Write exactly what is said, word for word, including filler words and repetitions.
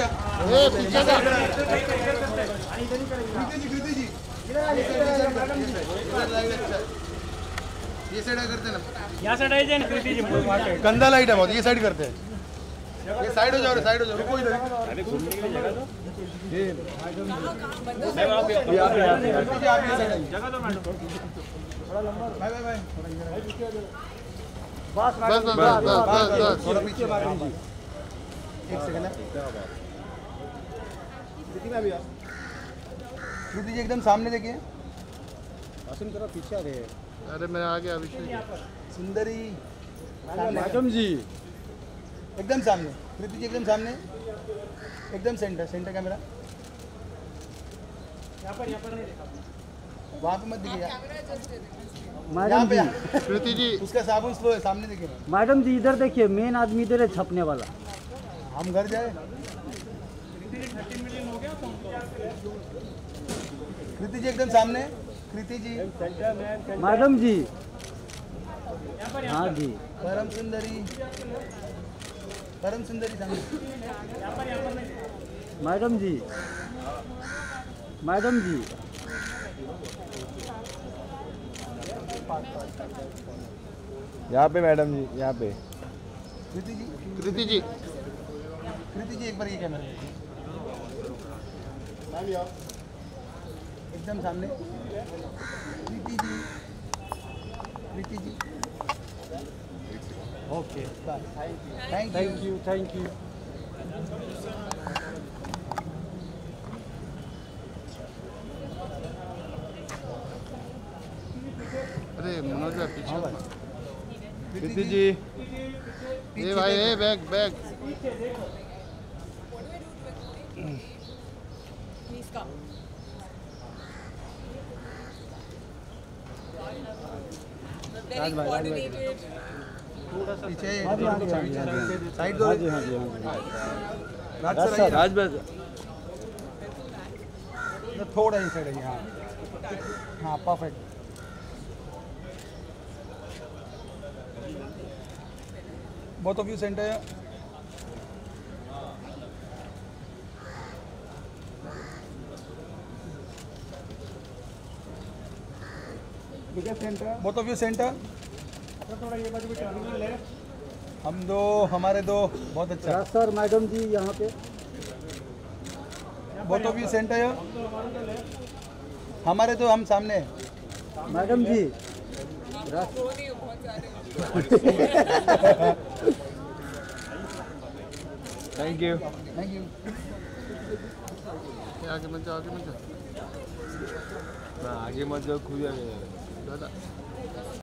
ये साइड करते ना, कृति जी गंदा लाइट है बहुत, ये साइड करते हैं, ये साइड हो जाओ, साइड हो जाओ, रुको इधर, अरे घूमने के लिए जगह दो, ये ये आप आप जगह दो मैडम, थोड़ा लंबा, भाई भाई भाई बस बस बस बस, थोड़ा पीछे मारो जी, एक सेकंड है, कृति में भी आओ, कृति जी एकदम सामने देखिए, आसन करो, पीछे आ रहे हैं, अरे मैं आ गया अभिषेक, सुंदरी मैडम जी एकदम सामने, कृति जी एकदम सामने, एकदम सेंटर, सेंटर कैमरा यहाँ पर, यहाँ पर नहीं देखा, वहाँ पे मत देखिए कृति जी, उसका साबुन स्लो है, सामने देखिए मैडम जी, इधर देखिए, मेन आदमी इधर है छपने वाला, हम घर जाए, कृति जी एकदम सामने, कृति जी मैडम जी, हाँ जी परम सुंदरी, परम सुंदरी सामने, मैडम जी, मैडम जी, यहाँ पे मैडम जी, यहाँ पे कृति जी, कृति जी, कृति जी एक बार ये कैमरा एकदम सामने, Kriti ji, Kriti ji, okay, thank you, thank you, अरे मनोज पीछे, कृति जी ये भाई, ये बैग बैग पीछे साइड दो, राज भाई थोड़ा ही साइड है, हाँ हाँ perfect, both of you centre है, बोथ ऑफ यू सेंटर, थोड़ा ये बाजू भी ले, हम दो हमारे दो, बहुत अच्छा सर, मैडम जी यहाँ पे, बोथ ऑफ यू सेंटर है, हमारे तो हम सामने, madam ji thank you, thank you, आगे मत जाओ, आगे मत जाओ, आगे मत जाओ, खुद आगे दादा